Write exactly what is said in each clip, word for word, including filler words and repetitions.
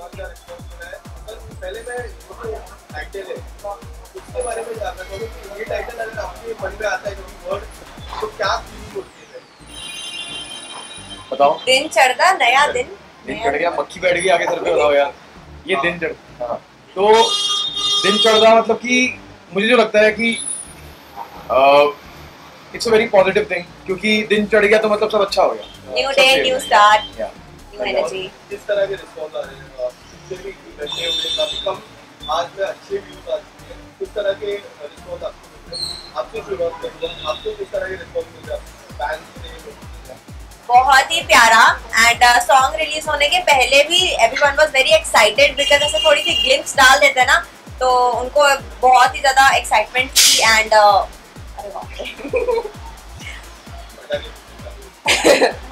पहले मैं टाइटल है उसके बारे में जानना चाहूँगा कि ये टाइटल अगर आपके मन में आता है वर्ड तो क्या फीलिंग होती है? बताओ। दिन चढ़ता नया दिन दिन चढ़ गया मक्खी बैठ गई आगे सर पे। बताओ यार ये दिन चढ़ता। तो दिन चढ़ता मतलब कि मुझे जो लगता है कि it's a very positive thing क्योंकि दिन चढ़ गया तो मतलब सब अच्छा हो गया। New day new start new energy. किस तरह के रिस्पॉन्स आ रहे हैं? काफी कम आज में अच्छे व्यूज आ चुके हैं। किस तरह के रिस्पॉन्स आपको शुरुआत करना आपको किस तरह के रिस्पॉन्स मिल रहा है? बहुत ही प्यारा। एंड सॉन्ग रिलीज होने के पहले भी everyone was very excited because ऐसे थोड़ी सी ग्लिम्स डाल देते हैं ना तो उनको बहुत ही ज्यादा एक्साइटमेंट थी। एंड uh,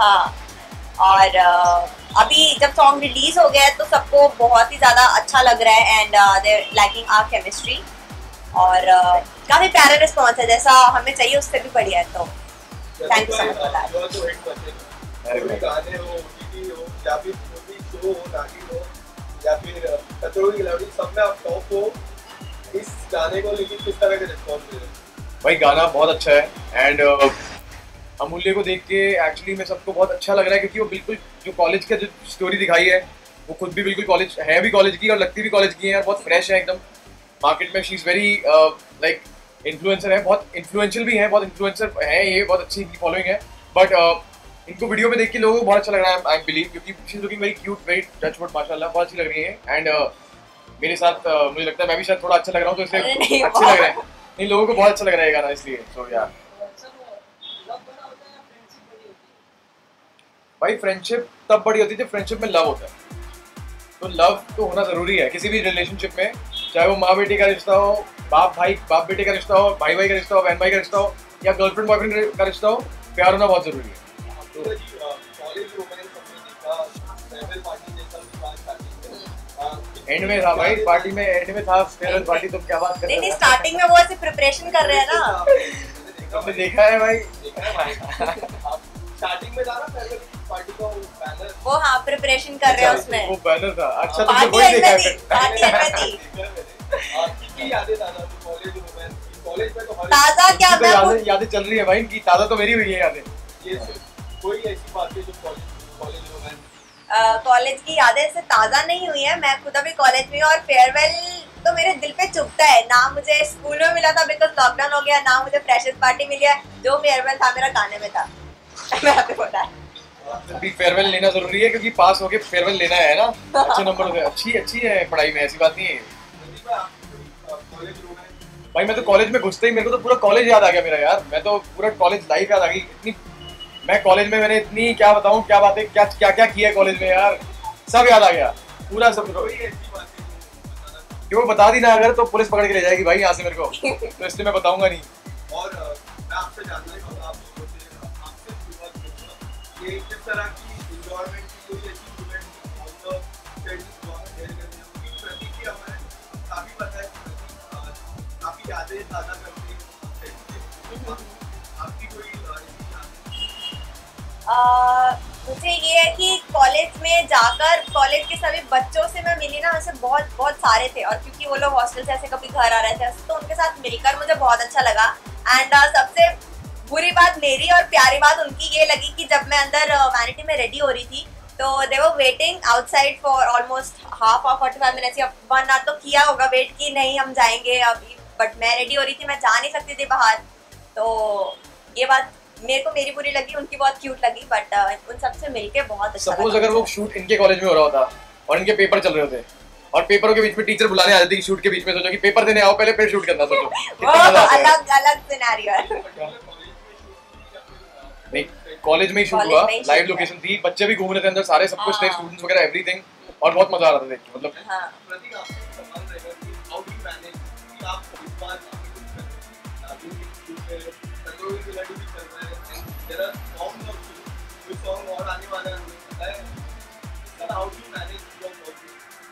हाँ और uh, अभी जब सॉन्ग रिलीज हो गया है तो सबको बहुत ही ज़्यादा अच्छा लग रहा है। And they're liking our chemistry और uh, काफ़ी प्यारा रिस्पॉन्स है जैसा हमें चाहिए उससे भी बढ़िया है। तो थैंक यू सो मच भाई। गाना बहुत अच्छा है एंड अमूल्य को देख के एक्चुअली मैं सबको बहुत अच्छा लग रहा है क्योंकि वो बिल्कुल जो कॉलेज का जो स्टोरी दिखाई है वो खुद भी बिल्कुल कॉलेज है भी कॉलेज की और लगती भी कॉलेज की है और बहुत फ्रेश है एकदम मार्केट में। She is very like influencer है बहुत इन्फ्लुएंशियल भी है बहुत इन्फ्लुएंसर है ये बहुत अच्छी इनकी फॉलोइंग है। बट uh, इनको वीडियो में देख के लोगों को बहुत अच्छा लग रहा है आई बिलीव क्योंकि she is looking very cute very touchwood माशाल्लाह बहुत अच्छी लग रही है। एंड uh, मेरे साथ uh, मुझे लगता है मैं भी शायद थोड़ा अच्छा लग रहा हूँ तो इसलिए अच्छा लग रहा है इन लोगों को बहुत अच्छा लग रहा है गाना इसलिए। सो यार भाई फ्रेंडशिप तब बड़ी होती है जब फ्रेंडशिप में लव होता है। तो लव तो होना ज़रूरी है किसी भी रिलेशनशिप में चाहे वो माँ बेटे का रिश्ता हो बाप भाई बाप बेटे का रिश्ता हो भाई भाई का रिश्ता हो बहन भाई का रिश्ता हो या गर्लफ्रेंड बॉयफ्रेंड का रिश्ता हो प्यार होना बहुत ज़रूरी है। एंड में था भाई पार्टी में एंड में था फेयरवेल पार्टी। तो क्या बात कर रहे हो? स्टार्टिंग में वो ऐसे प्रिपरेशन कर रहे हैं ना हमने देखा है भाई स्टार्टिंग में था पहले पार्टी का बैनर वो हाँ प्रिपरेशन कर रहे हैं उसमें वो बैनर था। अच्छा तो कोई देखा है पार्टी में थी कितनी यादें ताजा कॉलेज में कॉलेज में तो ताजा क्या मैं यादें चल रही है भाई इनकी ताजा तो मेरी हुई है यादें। ये कोई ऐसी बात है जो कॉलेज में कॉलेज की यादें से ताज़ा नहीं हुई है। मैं खुद अभी कॉलेज में और फेयरवेल तो मेरे दिल पे चुभता है ना। मुझे स्कूल में मिला था बिकॉज लॉकडाउन हो गया ना मुझे फ्रेशर्स पार्टी मिली है। जो फेयरवेल था मेरा गाने में था। अभी फेयरवेल लेना जरूरी है क्योंकि पास होके फेयरवेल लेना है ना अच्छे नंबर होते हैं। अच्छी अच्छी है पढ़ाई में ऐसी बात नहीं है भाई। मैं तो कॉलेज में घुसते ही मेरे को तो पूरा कॉलेज याद आ गया मेरा यार। मैं तो पूरा कॉलेज लाइफ याद आ गई इतनी। मैं कॉलेज में मैंने इतनी क्या बताऊँ क्या बातें क्या क्या क्या किया कॉलेज में यार सब याद आ गया पूरा सब। क्यों बता दी ना अगर तो पुलिस पकड़ के ले जाएगी भाई यहाँ से मेरे को तो इसलिए मैं बताऊँगा नहीं। और मैं आपसे जानना ये किस तरह की एनवायरनमेंट की कोई ऐसी event on the set share करनी होगी प्रतीक की हमें काफी पता है काफी यादें ताज़ा करती है। आपकी कोई याद? मुझे ये है कि कॉलेज में जाकर कॉलेज के सभी बच्चों से मैं मिली ना उनसे बहुत बहुत सारे थे और क्योंकि वो लोग हॉस्टल से ऐसे कभी घर आ रहे थे तो उनके साथ मिलकर मुझे बहुत अच्छा लगा। एंड uh, सबसे बुरी बात मेरी और प्यारी बात उनकी ये लगी कि जब मैं अंदर वैनिटी में रेडी हो रही थी तो they were waiting outside for almost half और फोर्टी फाइव मिनट्स या वन आवर तो किया होगा वेट कि नहीं हम जाएंगे अभी। बट मैं रेडी हो रही थी मैं जा नहीं सकती थी बाहर तो ये बात मेरे को मेरी बुरी लगी उनकी बहुत क्यूट लगी। बट उन सबसे मिलके बहुत अच्छा लगा। सपोज अगर वो शूट इनके कॉलेज में हो रहा होता और इनके पेपर चल रहे होते और पेपरों के बीच में टीचर बुलाने आ जाती शूट के बीच में सोचो कि पेपर देने आओ पहले फिर शूट करना सोचो अलग अलग सिनेरियो। नहीं कॉलेज में ही शूट हुआ लाइव लोकेशन थी बच्चे भी घूम रहे थे अंदर सारे सब कुछ थे स्टूडेंट्स वगैरह एवरीथिंग और बहुत मजा आ रहा था देख के मतलब।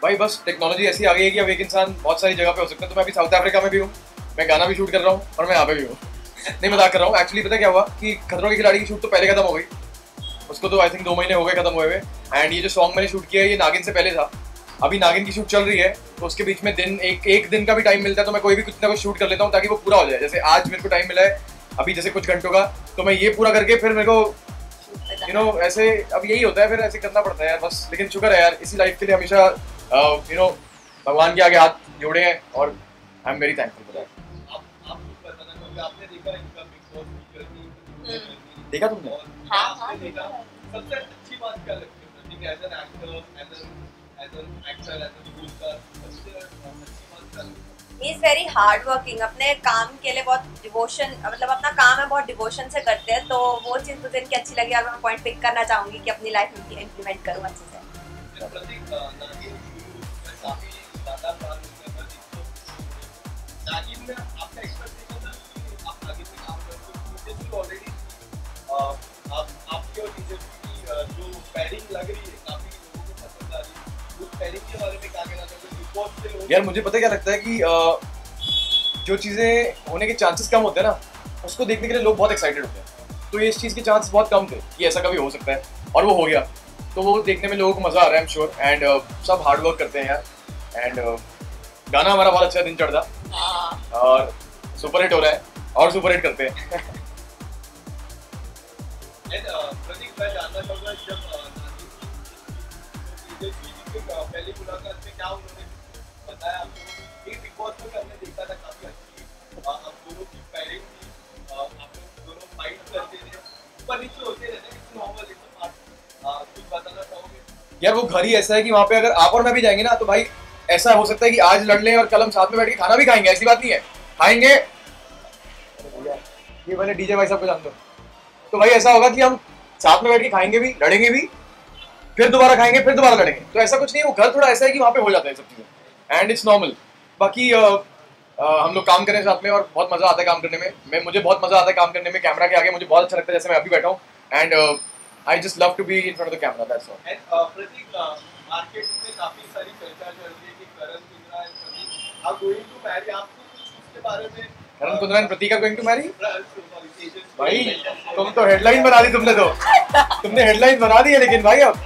भाई बस टेक्नोलॉजी ऐसी आ गई है कि अब एक इंसान बहुत सारी जगह पे हो सकता है। तो मैं अभी साउथ अफ्रीका में भी हूँ मैं गाना भी शूट कर रहा हूँ और मैं यहाँ पे भी हूँ नहीं मजाक कर रहा हूँ। एक्चुअली पता क्या हुआ कि खतरों के खिलाड़ी की शूट तो पहले खत्म हो गई उसको तो आई थिंक दो महीने हो गए खत्म हुए हुए एंड ये जो सॉन्ग मैंने शूट किया है ये नागिन से पहले था। अभी नागिन की शूट चल रही है तो उसके बीच में दिन एक एक दिन का भी टाइम मिलता है तो मैं कोई भी कुछ ना कुछ शूट कर लेता हूँ ताकि वो पूरा हो जाए। जैसे आज मेरे को टाइम मिला है अभी जैसे कुछ घंटों का, तो मैं ये पूरा करके फिर मेरे को यू you नो know, ऐसे अब यही होता है, फिर ऐसे करना पड़ता है यार बस। लेकिन शुक्र है यार इसी लाइफ के लिए हमेशा यू नो भगवान के आगे हाथ जोड़े हैं और आई एम वेरी थैंकफुल। देखा तुमने? हाँ, हाँ, देखा। सबसे अच्छी बात क्या लगती है as an actor, as an as an actor as an YouTuber, सबसे अच्छी बात क्या लगती है? He is very hard working, अपने काम के लिए बहुत डिवोशन, मतलब अपना काम है बहुत डिवोशन से करते हैं, तो वो चीज़ मुझे इनकी अच्छी लगी और मैं पॉइंट पिक करना चाहूँगी कि अपनी लाइफ में इम्प्लीमेंट करूँ अच्छे से। यार मुझे पता क्या लगता है कि जो चीज़ें होने के चांसेस कम होते हैं ना उसको देखने के लिए लोग बहुत एक्साइटेड होते हैं, तो ये इस चीज़ के चांसेस बहुत कम थे कि ऐसा कभी हो सकता है और वो हो गया, तो वो देखने में लोगों को मज़ा आ रहा है आई एम श्योर। एंड सब हार्ड वर्क करते हैं यार। एंड uh, गाना हमारा बहुत अच्छा है दिन चढ़दा और सुपर हिट हो रहा है और सुपर हिट करते हैं। And, uh, एक रिकॉर्ड में हमने देखा था काफी अच्छी आप दोनों की पैरिंग थी, आप दोनों फाइट करते थे, ऊपर नीचे होते रहते हैं नॉर्मल एकदम। आप कुछ बताना चाहोगे? यार वो घर ही ऐसा है कि वहाँ पे अगर आप और मैं भी जाएंगे ना तो भाई ऐसा हो सकता है कि आज लड़ लें और कल हम साथ में बैठ के खाना भी खाएंगे, ऐसी बात नहीं है, खाएंगे। ये मैंने डीजे भाई साहब को जानता हूँ, तो भाई ऐसा होगा कि हम साथ में बैठ के खाएंगे भी, लड़ेंगे भी, फिर दोबारा खाएंगे, फिर दोबारा लड़ेंगे, तो ऐसा कुछ नहीं। वो घर थोड़ा ऐसा है कि वहाँ पे हो जाता है सब चीज़ें एंड इट्स नॉर्मल। बाकी uh, uh, हम लोग काम कर रहे हैं साथ में और बहुत मज़ा आता है काम करने में। मैं मुझे बहुत मज़ा आता है काम करने में, कैमरा के आगे मुझे बहुत अच्छा लगता है जैसे मैं अभी बैठा हूँ। And I just love to be in front of the camera, that's all. And Prateek, market में काफ़ी सारी चर्चा चल रही है कि Karan Kundra and Prateek are going to marry, आपको कुछ उसके बारे में? Karan Kundra and Prateek are going to marry? भाई तुम तो हेडलाइन बना दी, तुमने तो तुमने हेडलाइन बना दी है लेकिन भाई अब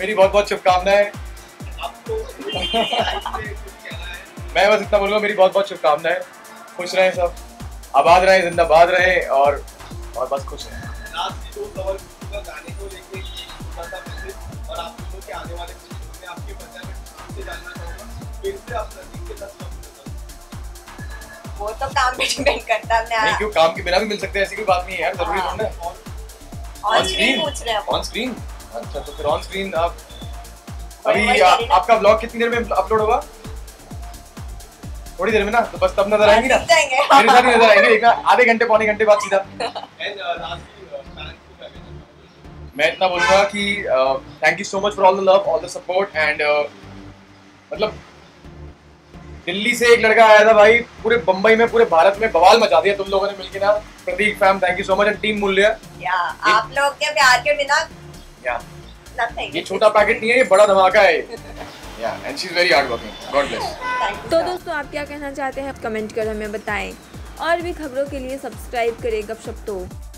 मेरी बहुत बहुत शुभकामनाएं। मैं बस इतना बोलूँगा, मेरी बहुत बहुत शुभकामनाएं। खुश रहें सब, आबाद रहें, जिंदाबाद रहें और और बस खुश रहें। वो तो काम पे डिपेंड करता है, नहीं क्यों काम के बिना भी मिल सकते हैं, ऐसी कोई बात नहीं है यार, जरूरी थोड़ी ना। ऑन स्क्रीन पूछ रहे हैं? On screen. अच्छा तो फिर ऑन स्क्रीन आप अभी वही वही आ, आपका ब्लॉग कितनी देर में अपलोड होगा? थोड़ी देर में ना, तो बस तब नजर आएंगे ना, मेरे साथ नजर आएंगे आधे घंटे पौने घंटे बाद सीधा। मैं इतना बोलूँगा कि thank you so much for all the love, all the support. And मतलब दिल्ली से एक लड़का आया था भाई, पूरे बम्बई में पूरे भारत में बवाल मचा दिया तुम लोगों ने मिलकर ना। Prateek fam thank you so much and team मूल्य, आप लोग के प्यार के बिना Yeah. ये छोटा पैकेट नहीं है, ये बड़ा धमाका है। yeah, and she's very hardworking. God bless. तो दोस्तों आप क्या कहना चाहते हैं कमेंट कर हमें बताएं और भी खबरों के लिए सब्सक्राइब करें गपशप तो।